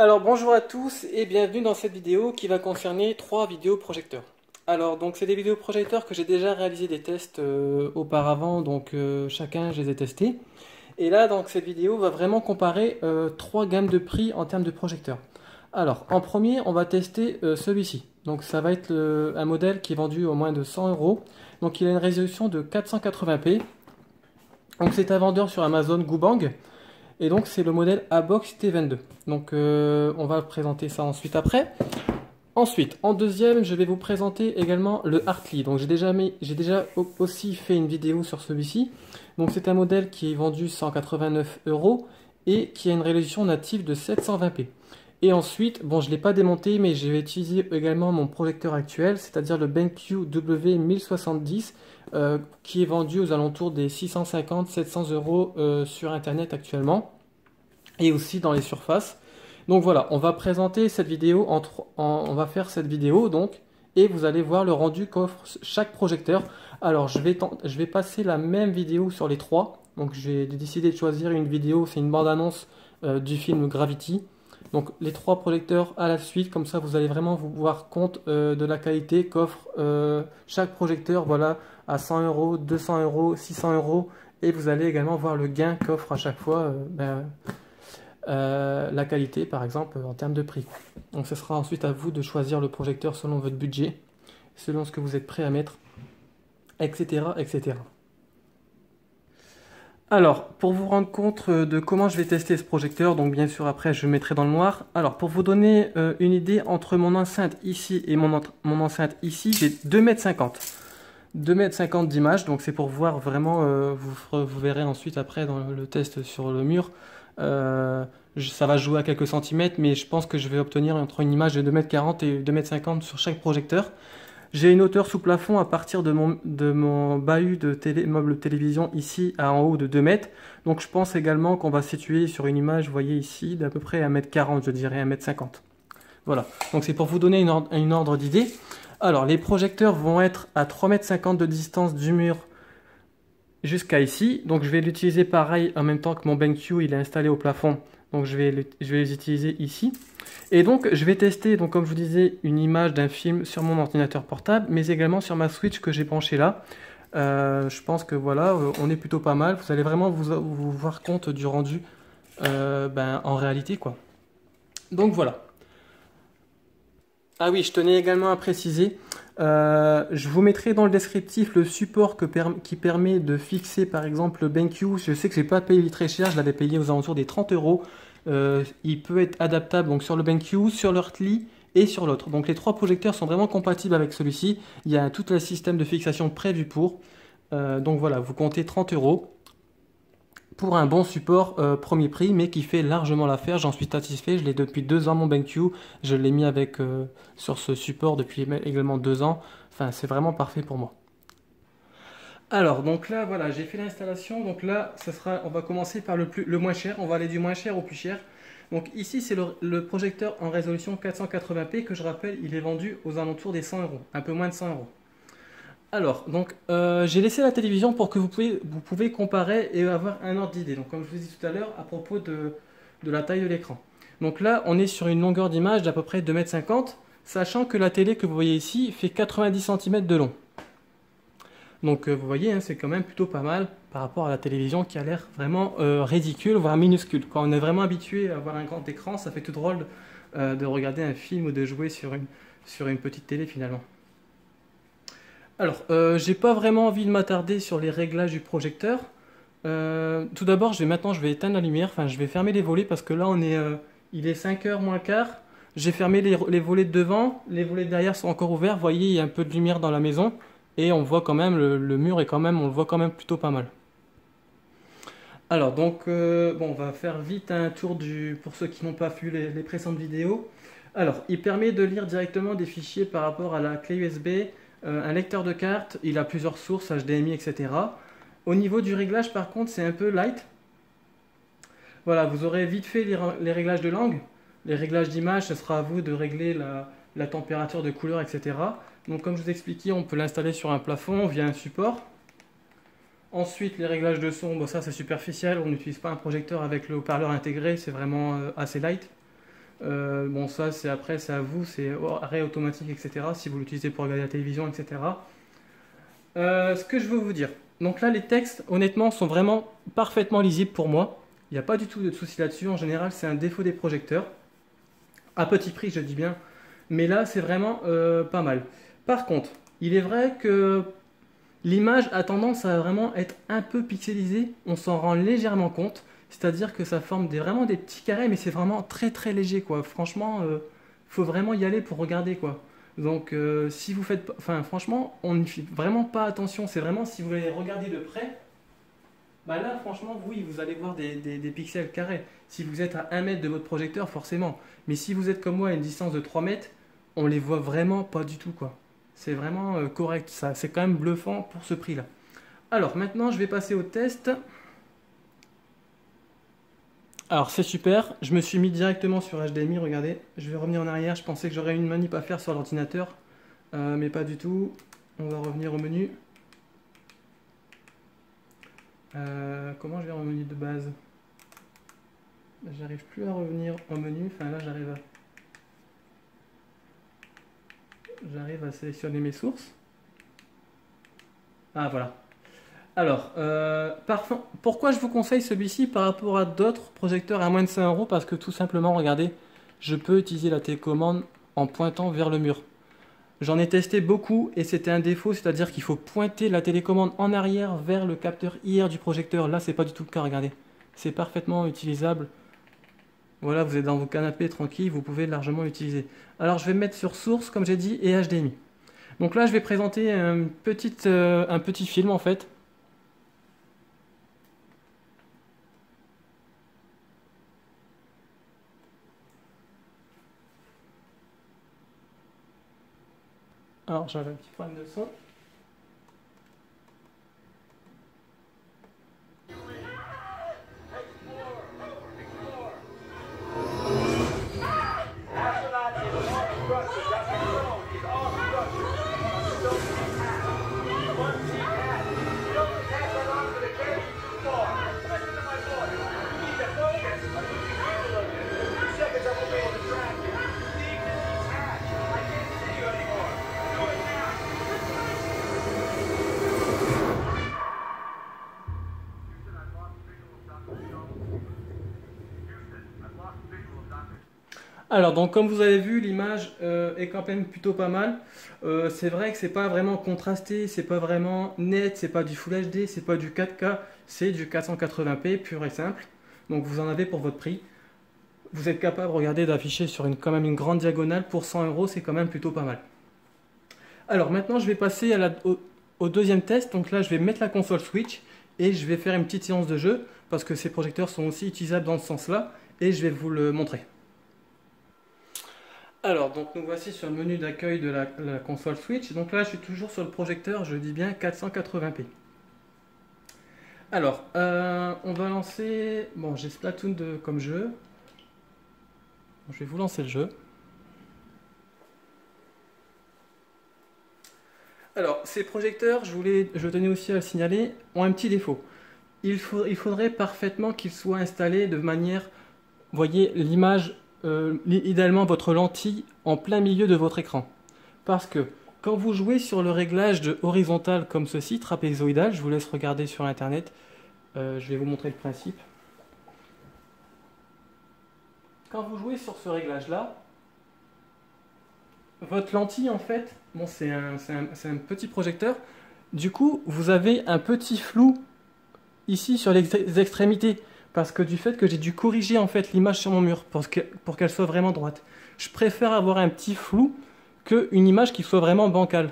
Alors bonjour à tous et bienvenue dans cette vidéo qui va concerner 3 vidéoprojecteurs. Alors donc c'est des vidéoprojecteurs que j'ai déjà réalisé des tests auparavant, donc chacun je les ai testés. Et là donc cette vidéo va vraiment comparer 3 gammes de prix en termes de projecteurs. Alors en premier on va tester celui-ci. Donc ça va être un modèle qui est vendu au moins de 100 €. Donc il a une résolution de 480p. Donc c'est un vendeur sur Amazon Gobang. Et donc c'est le modèle Abox T22. Donc on va présenter ça ensuite après. Ensuite, en deuxième, je vais vous présenter également le Artlii. Donc j'ai déjà aussi fait une vidéo sur celui-ci. Donc c'est un modèle qui est vendu 189 € et qui a une résolution native de 720p. Et ensuite, bon je ne l'ai pas démonté mais je vais utiliser également mon projecteur actuel, c'est-à-dire le BenQ W1070 qui est vendu aux alentours des 650-700 € sur internet actuellement et aussi dans les surfaces. Donc voilà, on va présenter cette vidéo, on va faire cette vidéo donc et vous allez voir le rendu qu'offre chaque projecteur. Alors je vais passer la même vidéo sur les trois, donc j'ai décidé de choisir une vidéo, c'est une bande-annonce du film Gravity. Donc les 3 projecteurs à la suite, comme ça vous allez vraiment vous voir compte de la qualité qu'offre chaque projecteur, voilà, à 100 €, 200 €, 600 €, et vous allez également voir le gain qu'offre à chaque fois la qualité par exemple en termes de prix. Donc ce sera ensuite à vous de choisir le projecteur selon votre budget, selon ce que vous êtes prêt à mettre, etc. etc. Alors, pour vous rendre compte de comment je vais tester ce projecteur, donc bien sûr après je mettrai dans le noir. Alors, pour vous donner une idée, entre mon enceinte ici et mon enceinte ici, j'ai 2,50 m. 2,50 m d'image, donc c'est pour voir vraiment, vous verrez ensuite après dans le test sur le mur, ça va jouer à quelques centimètres, mais je pense que je vais obtenir entre une image de 2,40 m et 2,50 m sur chaque projecteur. J'ai une hauteur sous plafond à partir de mon bahut de meuble télévision ici à en haut de 2 mètres. Donc je pense également qu'on va situer sur une image, vous voyez ici, d'à peu près 1,40 m, je dirais 1,50 m. Voilà, donc c'est pour vous donner une ordre d'idée. Alors les projecteurs vont être à 3,50 m de distance du mur jusqu'à ici. Donc je vais l'utiliser pareil en même temps que mon BenQ, il est installé au plafond. Donc je vais les utiliser ici. Et donc je vais tester, donc comme je vous disais, une image d'un film sur mon ordinateur portable, mais également sur ma Switch que j'ai penchée là. Je pense que voilà, on est plutôt pas mal. Vous allez vraiment vous voir compte du rendu en réalité quoi. Donc voilà. Ah oui, je tenais également à préciser, je vous mettrai dans le descriptif le support qui permet de fixer par exemple le BenQ. Je sais que je n'ai pas payé très cher, je l'avais payé aux alentours des 30 €. Il peut être adaptable donc sur le BenQ, sur l'Artlii et sur l'autre. Donc les 3 projecteurs sont vraiment compatibles avec celui-ci. Il y a tout un système de fixation prévu pour. Donc voilà, vous comptez 30 € pour un bon support premier prix, mais qui fait largement l'affaire. J'en suis satisfait, je l'ai depuis 2 ans mon BenQ, je l'ai mis avec sur ce support depuis également 2 ans, enfin c'est vraiment parfait pour moi. Alors donc là voilà, j'ai fait l'installation, donc là ça sera, on va commencer par le moins cher, on va aller du moins cher au plus cher. Donc ici c'est le projecteur en résolution 480p que je rappelle, il est vendu aux alentours des 100 €, un peu moins de 100 €. Alors, donc j'ai laissé la télévision pour que vous pouvez comparer et avoir un ordre d'idée. Donc comme je vous ai dit tout à l'heure à propos de la taille de l'écran. Donc là, on est sur une longueur d'image d'à peu près 2,50 m, sachant que la télé que vous voyez ici fait 90 cm de long. Donc vous voyez, hein, c'est quand même plutôt pas mal par rapport à la télévision qui a l'air vraiment ridicule, voire minuscule. Quand on est vraiment habitué à avoir un grand écran, ça fait tout drôle de regarder un film ou de jouer sur une petite télé finalement. Alors, j'ai pas vraiment envie de m'attarder sur les réglages du projecteur. Tout d'abord, je vais éteindre la lumière, enfin je vais fermer les volets parce que là on est, il est 5 h moins le quart. J'ai fermé les volets de devant, les volets de derrière sont encore ouverts. Vous voyez, il y a un peu de lumière dans la maison et on voit quand même le mur est quand même, on le voit quand même plutôt pas mal. Alors donc, on va faire vite un tour pour ceux qui n'ont pas vu les précédentes vidéos. Alors, il permet de lire directement des fichiers par rapport à la clé USB. Un lecteur de cartes, il a plusieurs sources, HDMI, etc. Au niveau du réglage, par contre, c'est un peu light. Voilà, vous aurez vite fait les réglages de langue. Les réglages d'image, ce sera à vous de régler la température de couleur, etc. Donc, comme je vous expliquais, on peut l'installer sur un plafond via un support. Ensuite, les réglages de son, bon, ça c'est superficiel. On n'utilise pas un projecteur avec le haut-parleur intégré, c'est vraiment assez light. Bon, ça c'est après, c'est à vous, c'est arrêt automatique, etc. Si vous l'utilisez pour regarder la télévision, etc. Ce que je veux vous dire, donc là les textes honnêtement sont vraiment parfaitement lisibles pour moi. Il n'y a pas du tout de souci là-dessus. En général, c'est un défaut des projecteurs. À petit prix, je dis bien. Mais là, c'est vraiment pas mal. Par contre, il est vrai que l'image a tendance à vraiment être un peu pixelisée. On s'en rend légèrement compte. C'est-à-dire que ça forme vraiment des petits carrés, mais c'est vraiment très très léger, quoi. Franchement, faut vraiment y aller pour regarder, quoi. Donc, si vous faites... Enfin, franchement, on ne fait vraiment pas attention. C'est vraiment, si vous allez regarder de près... Bah là, franchement, oui, vous allez voir des pixels carrés. Si vous êtes à 1 mètre de votre projecteur, forcément. Mais si vous êtes comme moi à une distance de 3 mètres, on les voit vraiment pas du tout, quoi. C'est vraiment correct, ça. C'est quand même bluffant pour ce prix-là. Alors, maintenant, je vais passer au test. Alors, c'est super. Je me suis mis directement sur HDMI, regardez. Je vais revenir en arrière. Je pensais que j'aurais une manip à faire sur l'ordinateur. Mais pas du tout. On va revenir au menu. Comment je vais au menu de base? J'arrive plus à revenir au menu. Enfin là, j'arrive à sélectionner mes sources. Ah voilà. Alors, pourquoi je vous conseille celui-ci par rapport à d'autres projecteurs à moins de 5 €? Parce que tout simplement, regardez, je peux utiliser la télécommande en pointant vers le mur. J'en ai testé beaucoup et c'était un défaut, c'est-à-dire qu'il faut pointer la télécommande en arrière vers le capteur IR du projecteur. Là, c'est pas du tout le cas, regardez. C'est parfaitement utilisable. Voilà, vous êtes dans vos canapés tranquilles, vous pouvez largement l'utiliser. Alors, je vais me mettre sur source, comme j'ai dit, et HDMI. Donc là, je vais présenter un petit film, en fait. Alors, j'avais un petit problème de son. Alors, donc, comme vous avez vu, l'image est quand même plutôt pas mal. C'est vrai que c'est pas vraiment contrasté, c'est pas vraiment net, c'est pas du Full HD, c'est pas du 4K, c'est du 480p pur et simple. Donc, vous en avez pour votre prix. Vous êtes capable, regardez, d'afficher sur quand même une grande diagonale pour 100 €, c'est quand même plutôt pas mal. Alors, maintenant, je vais passer au deuxième test. Donc là, je vais mettre la console Switch et je vais faire une petite séance de jeu parce que ces projecteurs sont aussi utilisables dans ce sens-là et je vais vous le montrer. Alors, donc nous voici sur le menu d'accueil de la console Switch. Donc là, je suis toujours sur le projecteur, je dis bien 480p. Alors, on va lancer... Bon, j'ai Splatoon 2 comme jeu. Je vais vous lancer le jeu. Alors, ces projecteurs, je tenais aussi à le signaler, ont un petit défaut. Il faudrait parfaitement qu'ils soient installés de manière... Vous voyez, l'image... idéalement votre lentille en plein milieu de votre écran, parce que quand vous jouez sur le réglage de horizontal comme ceci, trapézoïdal, je vous laisse regarder sur internet, je vais vous montrer le principe. Quand vous jouez sur ce réglage là, votre lentille en fait, bon, c'est un petit projecteur, du coup vous avez un petit flou ici sur les extrémités. Parce que du fait que j'ai dû corriger en fait l'image sur mon mur pour qu'elle soit vraiment droite. Je préfère avoir un petit flou qu'une image qui soit vraiment bancale.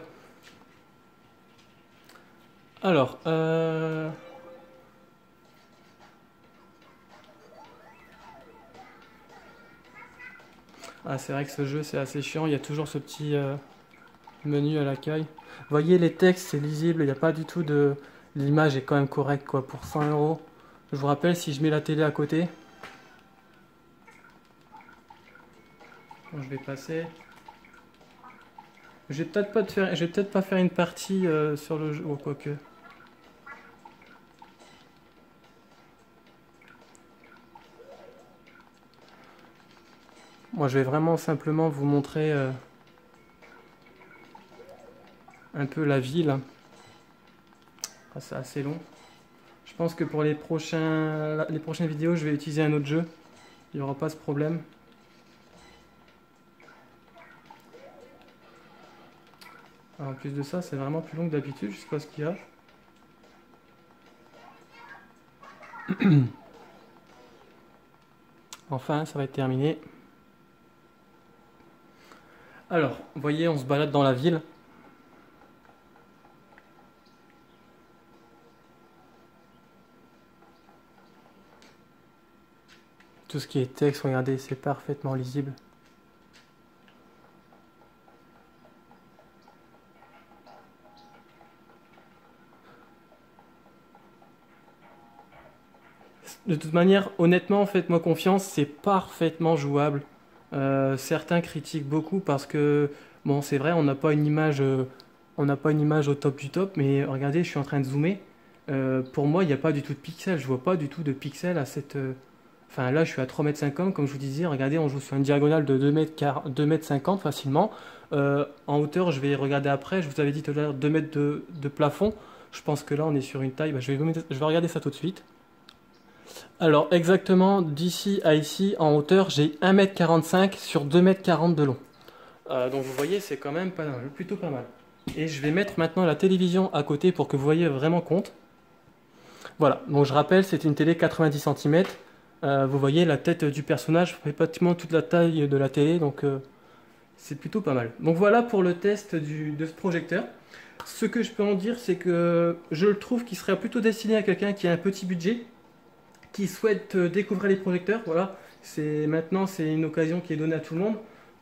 Alors, Ah, c'est vrai que ce jeu c'est assez chiant, il y a toujours ce petit menu à l'accueil. Vous voyez les textes, c'est lisible, il n'y a pas du tout de... L'image est quand même correcte quoi, pour 100 €. Je vous rappelle, si je mets la télé à côté, bon, je vais passer. Je vais peut-être pas faire une partie sur le jeu, ou quoi que. Moi je vais vraiment simplement vous montrer un peu la ville. Ah, c'est assez long. Je pense que pour les prochaines vidéos je vais utiliser un autre jeu. Il n'y aura pas ce problème. Alors, en plus de ça, c'est vraiment plus long que d'habitude, je sais pas ce qu'il y a. Enfin, ça va être terminé. Alors, vous voyez, on se balade dans la ville. Tout ce qui est texte, regardez, c'est parfaitement lisible. De toute manière, honnêtement, faites-moi confiance, c'est parfaitement jouable. Certains critiquent beaucoup parce que, bon, c'est vrai, on n'a pas une image, au top du top, mais regardez, je suis en train de zoomer. Pour moi, il n'y a pas du tout de pixels, je vois pas du tout de pixels à cette... Enfin, là, je suis à 3,50 m, comme je vous disais, regardez, on joue sur une diagonale de 2,50 m facilement. En hauteur, je vais regarder après, je vous avais dit tout à l'heure 2 mètres de plafond. Je pense que là, on est sur une taille, bah, je vais regarder ça tout de suite. Alors exactement d'ici à ici en hauteur j'ai 1,45 m sur 2,40 m de long. Donc vous voyez c'est quand même pas mal, plutôt pas mal. Et je vais mettre maintenant la télévision à côté pour que vous voyez vraiment compte. Voilà, donc je rappelle c'est une télé 90 cm. Vous voyez la tête du personnage fait pratiquement toute la taille de la télé donc c'est plutôt pas mal. Donc voilà pour le test de ce projecteur. Ce que je peux en dire c'est que je le trouve qui serait plutôt destiné à quelqu'un qui a un petit budget, qui souhaitent découvrir les projecteurs, voilà, maintenant c'est une occasion qui est donnée à tout le monde,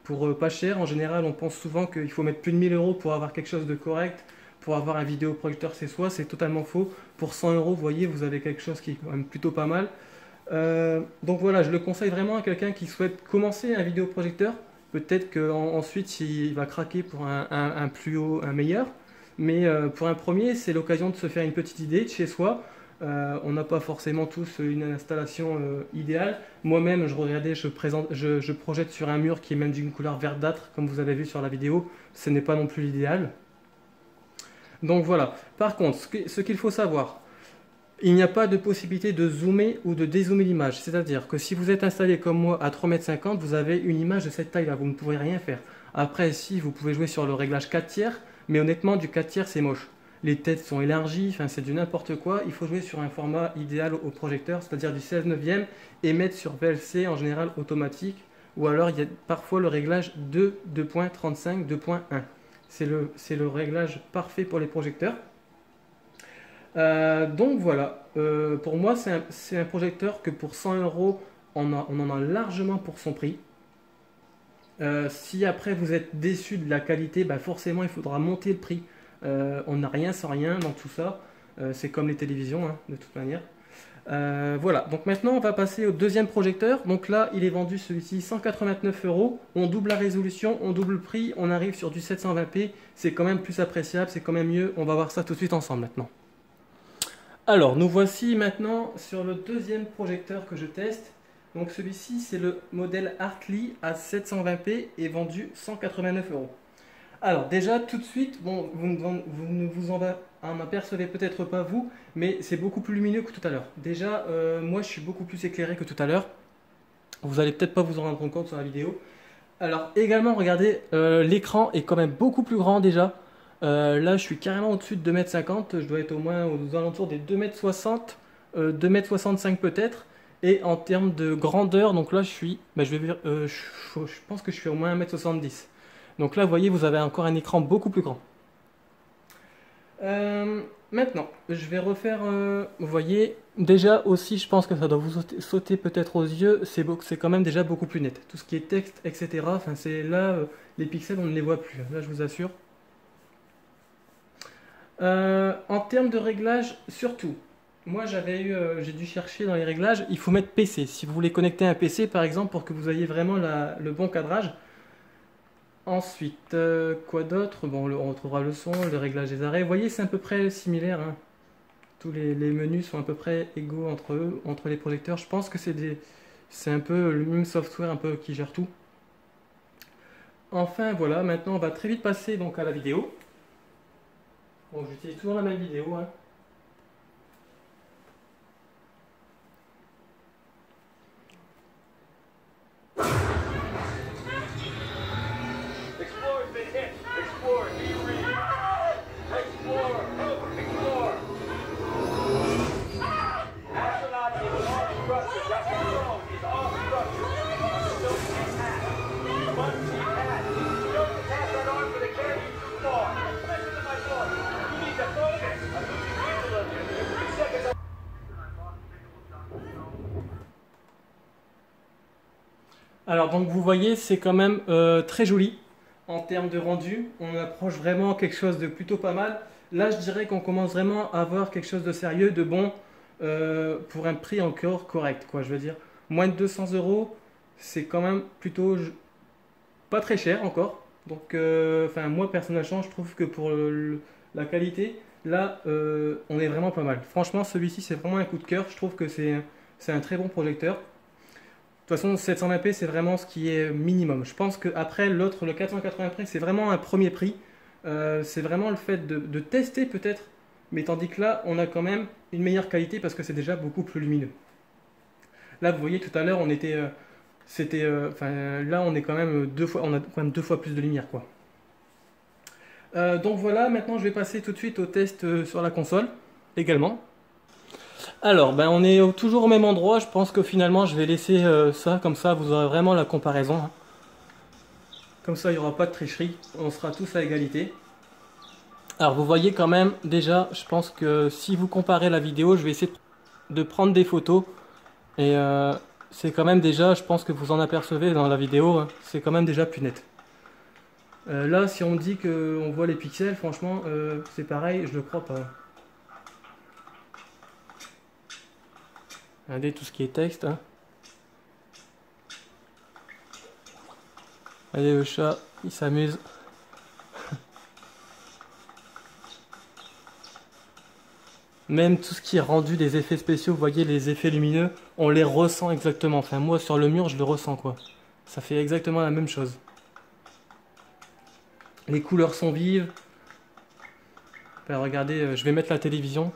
pour pas cher, en général on pense souvent qu'il faut mettre plus de 1000 € pour avoir quelque chose de correct, pour avoir un vidéoprojecteur c'est soi, c'est totalement faux, pour 100 €, vous voyez, vous avez quelque chose qui est quand même plutôt pas mal, donc voilà, je le conseille vraiment à quelqu'un qui souhaite commencer un vidéoprojecteur, peut-être qu'ensuite il va craquer pour un plus haut, un meilleur, mais pour un premier, c'est l'occasion de se faire une petite idée de chez soi. On n'a pas forcément tous une installation idéale. Moi-même, je regardais, je projette sur un mur qui est même d'une couleur verdâtre, comme vous avez vu sur la vidéo. Ce n'est pas non plus l'idéal. Donc voilà. Par contre, ce qu'il faut savoir, il n'y a pas de possibilité de zoomer ou de dézoomer l'image. C'est-à-dire que si vous êtes installé comme moi à 3,50 m, vous avez une image de cette taille-là. Vous ne pouvez rien faire. Après, si, vous pouvez jouer sur le réglage 4/3, mais honnêtement, du 4/3, c'est moche. Les têtes sont élargies, enfin c'est du n'importe quoi. Il faut jouer sur un format idéal au projecteur, c'est-à-dire du 16/9 et mettre sur VLC en général automatique. Ou alors il y a parfois le réglage 2.35, 2.1. C'est le réglage parfait pour les projecteurs. Donc voilà, pour moi c'est un projecteur que pour 100 € on en a largement pour son prix. Si après vous êtes déçu de la qualité, bah forcément il faudra monter le prix. On n'a rien sans rien dans tout ça, c'est comme les télévisions hein, de toute manière. Voilà, donc maintenant on va passer au deuxième projecteur. Donc là il est vendu celui-ci 189 €, on double la résolution, on double le prix, on arrive sur du 720p, c'est quand même plus appréciable, c'est quand même mieux, on va voir ça tout de suite ensemble maintenant. Alors nous voici maintenant sur le deuxième projecteur que je teste. Donc celui-ci c'est le modèle Artlii à 720p et vendu 189 €. Alors déjà tout de suite, bon, vous ne vous en apercevez peut-être pas vous, mais c'est beaucoup plus lumineux que tout à l'heure. Déjà, moi je suis beaucoup plus éclairé que tout à l'heure. Vous allez peut-être pas vous en rendre compte sur la vidéo. Alors également, regardez, l'écran est quand même beaucoup plus grand déjà. Là je suis carrément au-dessus de 2,50 m, je dois être au moins aux alentours des 2,60 m, 2,65 m peut-être. Et en termes de grandeur, donc là je suis, bah, je pense que je suis au moins 1,70 m. Donc là, vous voyez, vous avez encore un écran beaucoup plus grand. Maintenant, je vais refaire... vous voyez, déjà aussi, je pense que ça doit vous sauter peut-être aux yeux. C'est quand même déjà beaucoup plus net. Tout ce qui est texte, etc. Enfin, c'est là, les pixels, on ne les voit plus. Là, je vous assure. En termes de réglage, surtout. Moi, j'ai dû chercher dans les réglages. Il faut mettre PC. Si vous voulez connecter un PC, par exemple, pour que vous ayez vraiment le bon cadrage. Ensuite, quoi d'autre? Bon, on retrouvera le son, le réglage des arrêts. Vous voyez, c'est à peu près similaire. Hein. Tous les menus sont à peu près égaux entre les projecteurs. Je pense que c'est un peu le même software un peu qui gère tout. Enfin voilà, maintenant on va très vite passer donc à la vidéo. Bon, j'utilise toujours la même vidéo, hein. Alors donc vous voyez, c'est quand même très joli en termes de rendu. On approche vraiment quelque chose de plutôt pas mal. Là je dirais qu'on commence vraiment à avoir quelque chose de sérieux, de bon, pour un prix encore correct, quoi, je veux dire. Moins de 200 €, c'est quand même plutôt pas très cher encore. Donc enfin moi personnellement je trouve que pour la qualité, là on est vraiment pas mal. Franchement celui-ci c'est vraiment un coup de cœur, je trouve que c'est un très bon projecteur. De toute façon, 720p, c'est vraiment ce qui est minimum. Je pense qu'après, l'autre, le 480p, c'est vraiment un premier prix. C'est vraiment le fait de tester peut-être, mais tandis que là, on a quand même une meilleure qualité parce que c'est déjà beaucoup plus lumineux. Là, vous voyez, tout à l'heure, on était... là, on est quand même on a quand même deux fois plus de lumière, quoi. Donc voilà, maintenant, je vais passer tout de suite au test sur la console, également. Alors, ben on est toujours au même endroit, je pense que finalement je vais laisser ça, comme ça vous aurez vraiment la comparaison. Hein. Comme ça il n'y aura pas de tricherie, on sera tous à égalité. Alors vous voyez quand même, déjà, je pense que si vous comparez la vidéo, je vais essayer de prendre des photos. Et c'est quand même déjà, je pense que vous en apercevez dans la vidéo, hein, c'est quand même déjà plus net. Là, si on me dit qu'on voit les pixels, franchement, c'est pareil, je ne le crois pas. Regardez tout ce qui est texte. Hein. Regardez le chat, il s'amuse. Même tout ce qui est rendu des effets spéciaux, vous voyez les effets lumineux, on les ressent exactement. Enfin moi sur le mur je le ressens, quoi. Ça fait exactement la même chose. Les couleurs sont vives. Ben, regardez, je vais mettre la télévision.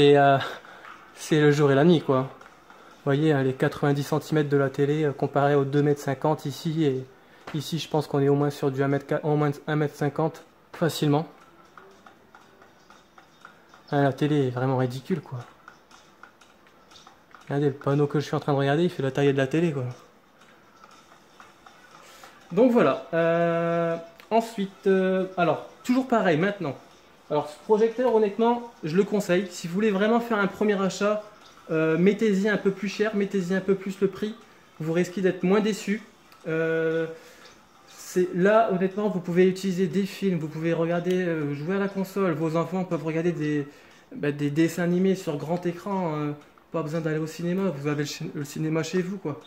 C'est le jour et la nuit, quoi. Vous voyez, hein, les 90 cm de la télé comparé aux 2,50 m ici. Et ici, je pense qu'on est au moins sur du 1,50 m facilement. Hein, la télé est vraiment ridicule, quoi. Regardez, le panneau que je suis en train de regarder, il fait la taille de la télé, quoi. Donc voilà. Ensuite, alors, toujours pareil maintenant. Alors ce projecteur, honnêtement, je le conseille. Si vous voulez vraiment faire un premier achat, mettez-y un peu plus cher, mettez-y un peu plus le prix. Vous risquez d'être moins déçu. Là, honnêtement, vous pouvez utiliser des films, vous pouvez regarder, jouer à la console. Vos enfants peuvent regarder des dessins animés sur grand écran. Pas besoin d'aller au cinéma, vous avez le cinéma chez vous, quoi.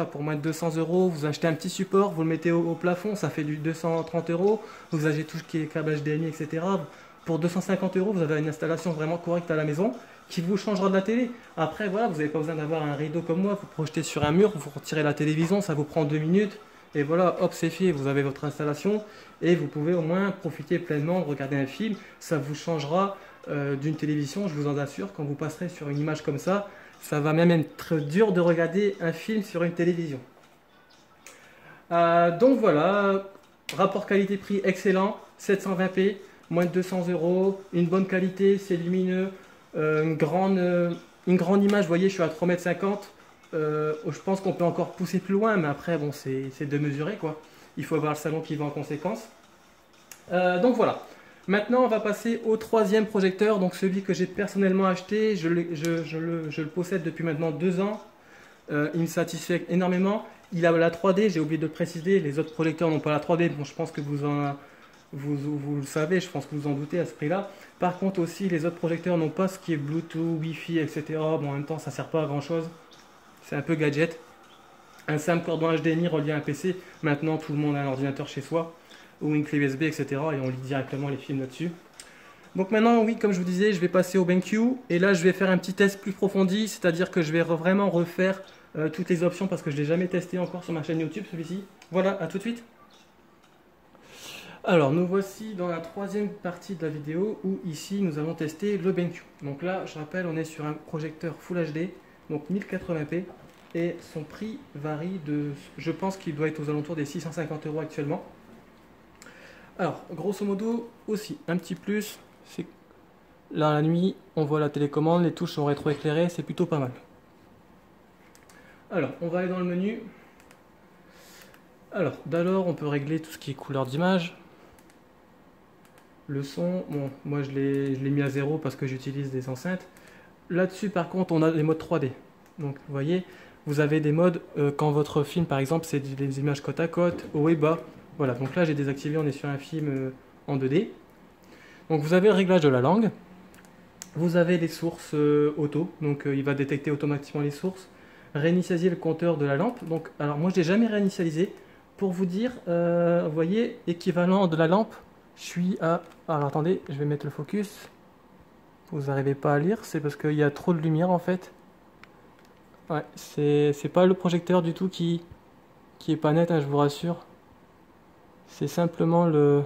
Pour moins de 200 €, vous achetez un petit support, vous le mettez au plafond, ça fait du 230 €, vous achetez tout ce qui est câble HDMI, etc. Pour 250 €, vous avez une installation vraiment correcte à la maison qui vous changera de la télé. Après, voilà, vous n'avez pas besoin d'avoir un rideau comme moi, vous projetez sur un mur, vous retirez la télévision, ça vous prend 2 minutes, et voilà, hop, c'est fait, vous avez votre installation, et vous pouvez au moins profiter pleinement de regarder un film, ça vous changera d'une télévision, je vous en assure, quand vous passerez sur une image comme ça. Ça va même être dur de regarder un film sur une télévision. Donc voilà, rapport qualité-prix excellent, 720p, moins de 200 €, une bonne qualité, c'est lumineux, une grande image, vous voyez, je suis à 3,50 m, je pense qu'on peut encore pousser plus loin, mais après, bon, c'est démesuré, quoi. Il faut avoir le salon qui va en conséquence. Donc voilà. Maintenant, on va passer au troisième projecteur, donc celui que j'ai personnellement acheté. Je le possède depuis maintenant 2 ans. Il me satisfait énormément. Il a la 3D, j'ai oublié de le préciser. Les autres projecteurs n'ont pas la 3D. Bon, je pense que vous le savez, je pense que vous en doutez à ce prix-là. Par contre, aussi, les autres projecteurs n'ont pas ce qui est Bluetooth, Wi-Fi, etc. Bon, en même temps, ça ne sert pas à grand-chose. C'est un peu gadget. Un simple cordon HDMI relié à un PC. Maintenant, tout le monde a un ordinateur chez soi, ou une clé USB, etc. Et on lit directement les films là-dessus. Donc maintenant, oui, comme je vous disais, je vais passer au BenQ. Et là, je vais faire un petit test plus approfondi, c'est-à-dire que je vais vraiment refaire toutes les options parce que je ne l'ai jamais testé encore sur ma chaîne YouTube celui-ci. Voilà, à tout de suite. Alors nous voici dans la troisième partie de la vidéo où ici nous allons tester le BenQ. Donc là je rappelle, on est sur un projecteur Full HD, donc 1080p, et son prix varie de, je pense qu'il doit être aux alentours des 650 € actuellement. Alors grosso modo aussi un petit plus, c'est là la nuit on voit la télécommande, les touches sont rétroéclairées, c'est plutôt pas mal. Alors on va aller dans le menu. Alors d'alors on peut régler tout ce qui est couleur d'image. Le son, bon, moi je l'ai mis à 0 parce que j'utilise des enceintes. Là-dessus, par contre, on a les modes 3D. Donc, vous voyez, vous avez des modes quand votre film, par exemple, c'est des images côte à côte, haut et bas. Voilà, donc là, j'ai désactivé, on est sur un film en 2D. Donc, vous avez le réglage de la langue. Vous avez les sources auto, donc il va détecter automatiquement les sources. Réinitialiser le compteur de la lampe. Donc, alors, moi, je ne l'ai jamais réinitialisé. Pour vous dire, vous voyez, équivalent de la lampe. Je suis à... Alors attendez, je vais mettre le focus. Vous n'arrivez pas à lire, c'est parce qu'il y a trop de lumière en fait. Ouais, c'est pas le projecteur du tout qui est pas net, hein, je vous rassure. C'est simplement le...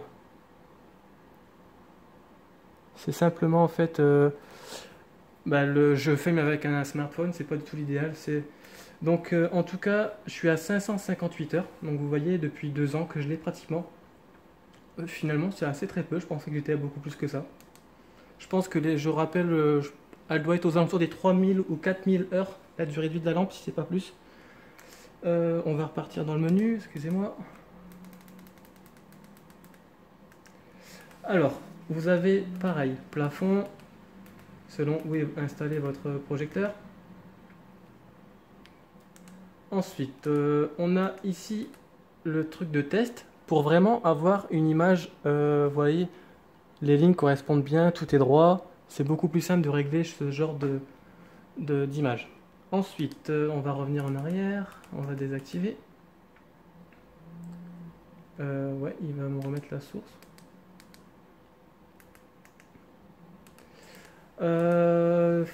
C'est simplement en fait... je filme avec un smartphone, c'est pas du tout l'idéal. Donc en tout cas, je suis à 558 heures. Donc vous voyez, depuis 2 ans que je l'ai pratiquement. Finalement c'est assez très peu, je pensais que j'étais à beaucoup plus que ça. Je pense que, je rappelle, elle doit être aux alentours des 3000 ou 4000 heures, la durée de vie de la lampe, si c'est pas plus. On va repartir dans le menu, excusez-moi. Alors, vous avez pareil, plafond, selon où est installé votre projecteur. Ensuite, on a ici le truc de test. Pour vraiment avoir une image, vous voyez, les lignes correspondent bien, tout est droit. C'est beaucoup plus simple de régler ce genre d'image. Ensuite, on va revenir en arrière, on va désactiver. Ouais, il va me remettre la source.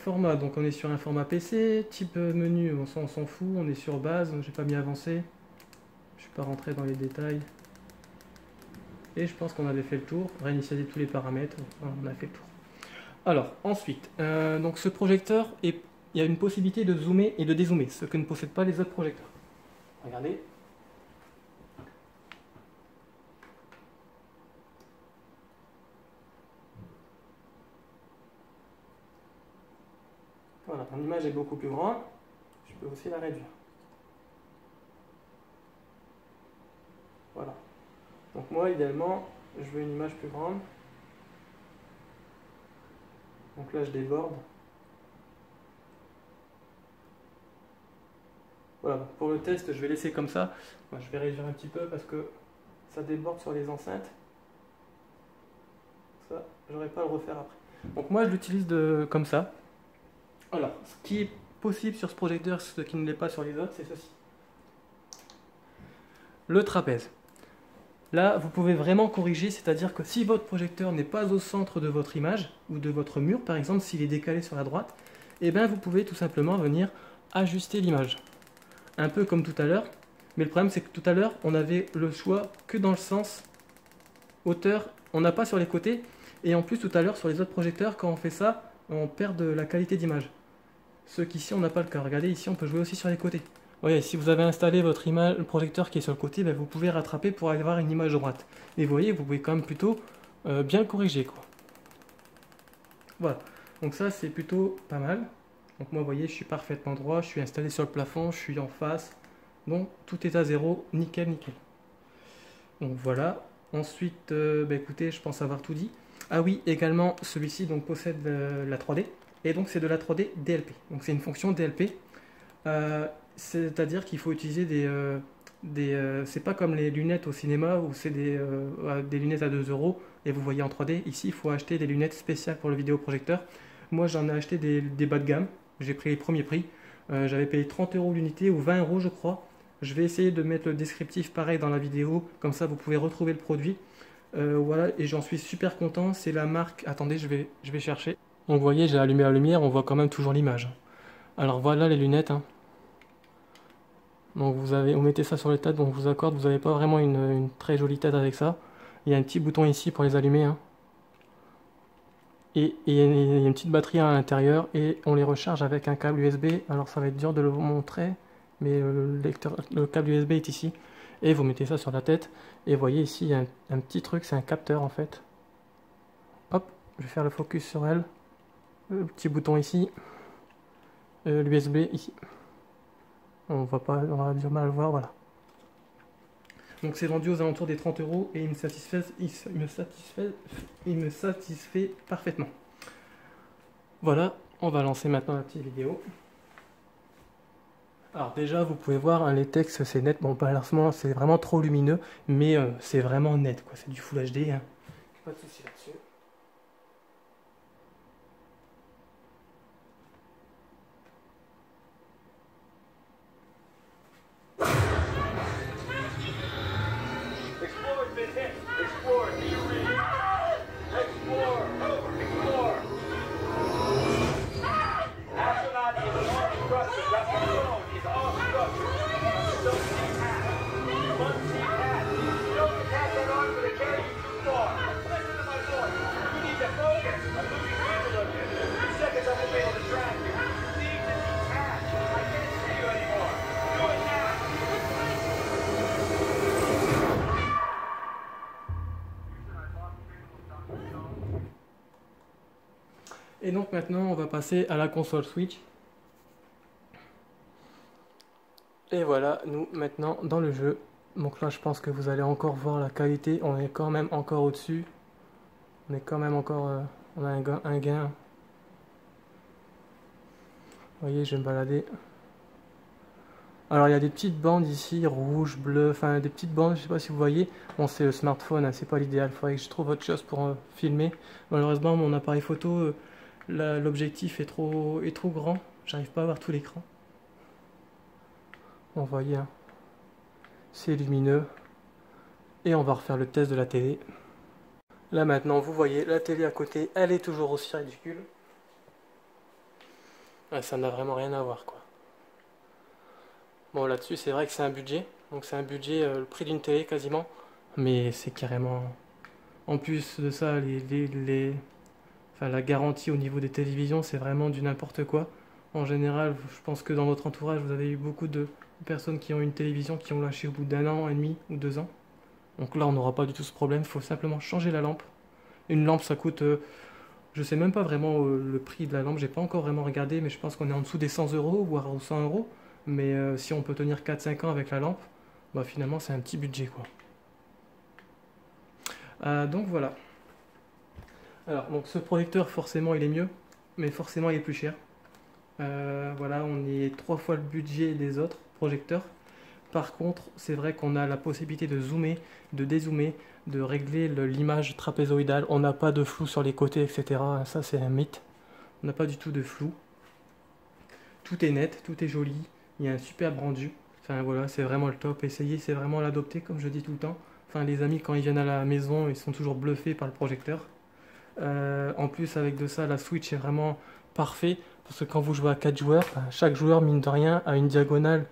Format, donc on est sur un format PC, type menu, on s'en fout, on est sur base, j'ai pas mis avancé. Je suis pas rentré dans les détails. Et je pense qu'on avait fait le tour, réinitialiser tous les paramètres, on a fait le tour. Alors ensuite, donc ce projecteur, il y a une possibilité de zoomer et de dézoomer, ce que ne possèdent pas les autres projecteurs. Regardez. Voilà, mon image est beaucoup plus grande, je peux aussi la réduire. Voilà. Donc moi, idéalement, je veux une image plus grande. Donc là, je déborde. Voilà, pour le test, je vais laisser comme ça. Moi, je vais réduire un petit peu parce que ça déborde sur les enceintes. Ça, j'aurai pas à le refaire après. Donc moi, je l'utilise comme ça. Alors, ce qui est possible sur ce projecteur, ce qui ne l'est pas sur les autres, c'est ceci. Le trapèze. Là, vous pouvez vraiment corriger, c'est-à-dire que si votre projecteur n'est pas au centre de votre image, ou de votre mur, par exemple, s'il est décalé sur la droite, eh bien, vous pouvez tout simplement venir ajuster l'image. Un peu comme tout à l'heure, mais le problème, c'est que tout à l'heure, on avait le choix que dans le sens hauteur, on n'a pas sur les côtés, et en plus, tout à l'heure, sur les autres projecteurs, quand on fait ça, on perd de la qualité d'image. Ce qu'ici, on n'a pas le cas. Regardez, ici, on peut jouer aussi sur les côtés. Voyez, si vous avez installé votre image, le projecteur qui est sur le côté, ben vous pouvez rattraper pour avoir une image droite. Et vous voyez, vous pouvez quand même plutôt bien le corriger, quoi. Voilà, donc ça c'est plutôt pas mal. Donc moi, vous voyez, je suis parfaitement droit, je suis installé sur le plafond, je suis en face. Donc tout est à 0, nickel, nickel. Donc voilà, ensuite, écoutez, je pense avoir tout dit. Ah oui, également, celui-ci donc possède la 3D, et donc c'est de la 3D DLP. Donc c'est une fonction DLP. C'est-à-dire qu'il faut utiliser c'est pas comme les lunettes au cinéma où c'est des lunettes à 2 € et vous voyez en 3D. Ici, il faut acheter des lunettes spéciales pour le vidéoprojecteur. Moi, j'en ai acheté des bas de gamme. J'ai pris les premiers prix. J'avais payé 30 € l'unité ou 20 €, je crois. Je vais essayer de mettre le descriptif pareil dans la vidéo. Comme ça, vous pouvez retrouver le produit. Voilà, et j'en suis super content. C'est la marque... Attendez, je vais chercher. Donc, vous voyez, j'ai allumé la lumière. On voit quand même toujours l'image. Alors, voilà les lunettes, hein. Donc vous avez, vous mettez ça sur les têtes, donc je vous accorde, vous n'avez pas vraiment une très jolie tête avec ça. Il y a un petit bouton ici pour les allumer. Hein. Et il y a une petite batterie à l'intérieur et on les recharge avec un câble USB. Alors ça va être dur de le montrer, mais le câble USB est ici. Et vous mettez ça sur la tête. Et vous voyez ici, il y a un petit truc, c'est un capteur en fait. Hop, je vais faire le focus sur elle. Le petit bouton ici. L'USB ici. On va du mal à le voir, voilà. Donc c'est vendu aux alentours des 30 € et il me satisfait parfaitement. Voilà, on va lancer maintenant la petite vidéo. Alors déjà vous pouvez voir hein, les textes c'est net, bon malheureusement c'est vraiment trop lumineux, mais c'est vraiment net quoi, c'est du Full HD. Hein. Pas de soucis là-dessus. Et donc maintenant on va passer à la console Switch. Et voilà nous maintenant dans le jeu. Donc là je pense que vous allez encore voir la qualité, on est quand même encore au dessus. On est quand même encore, on a un gain. Vous voyez je vais me balader. Alors il y a des petites bandes ici, rouge, bleu, enfin des petites bandes, je sais pas si vous voyez. Bon c'est le smartphone, hein, c'est pas l'idéal, il faudrait que je trouve autre chose pour filmer. Malheureusement mon appareil photo... l'objectif est trop grand, j'arrive pas à voir tout l'écran. On voit, hein. C'est lumineux. Et on va refaire le test de la télé. Là maintenant, vous voyez, la télé à côté, elle est toujours aussi ridicule. Ah, ça n'a vraiment rien à voir, quoi. Bon, là-dessus, c'est vrai que c'est un budget. Donc c'est un budget, le prix d'une télé quasiment. Mais c'est carrément... En plus de ça, la garantie au niveau des télévisions, c'est vraiment du n'importe quoi. En général, je pense que dans votre entourage, vous avez eu beaucoup de personnes qui ont une télévision qui ont lâché au bout d'1 an et demi ou 2 ans. Donc là, on n'aura pas du tout ce problème. Il faut simplement changer la lampe. Une lampe, ça coûte... je sais même pas vraiment le prix de la lampe. J'ai pas encore vraiment regardé, mais je pense qu'on est en dessous des 100 €, voire aux 100 €. Mais si on peut tenir 4-5 ans avec la lampe, bah finalement, c'est un petit budget, quoi. Donc voilà. Alors, donc ce projecteur, forcément, il est mieux, mais forcément, il est plus cher. Voilà, on est 3 fois le budget des autres projecteurs. Par contre, c'est vrai qu'on a la possibilité de zoomer, de dézoomer, de régler l'image trapézoïdale. On n'a pas de flou sur les côtés, etc. Ça, c'est un mythe. On n'a pas du tout de flou. Tout est net, tout est joli. Il y a un superbe rendu. Enfin, voilà, c'est vraiment le top. Essayez, c'est vraiment l'adopter, comme je dis tout le temps. Enfin, les amis, quand ils viennent à la maison, ils sont toujours bluffés par le projecteur. En plus avec de ça la Switch est vraiment parfait parce que quand vous jouez à 4 joueurs, chaque joueur mine de rien a une diagonale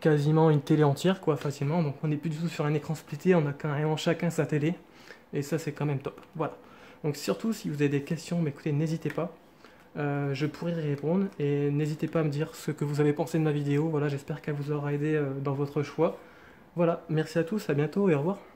quasiment une télé entière quoi facilement, donc on n'est plus du tout sur un écran splitté, on a carrément chacun sa télé et ça c'est quand même top. Voilà, donc surtout si vous avez des questions, mais écoutez n'hésitez pas, je pourrai y répondre et n'hésitez pas à me dire ce que vous avez pensé de ma vidéo. Voilà, j'espère qu'elle vous aura aidé dans votre choix. Voilà, merci à tous, à bientôt et au revoir.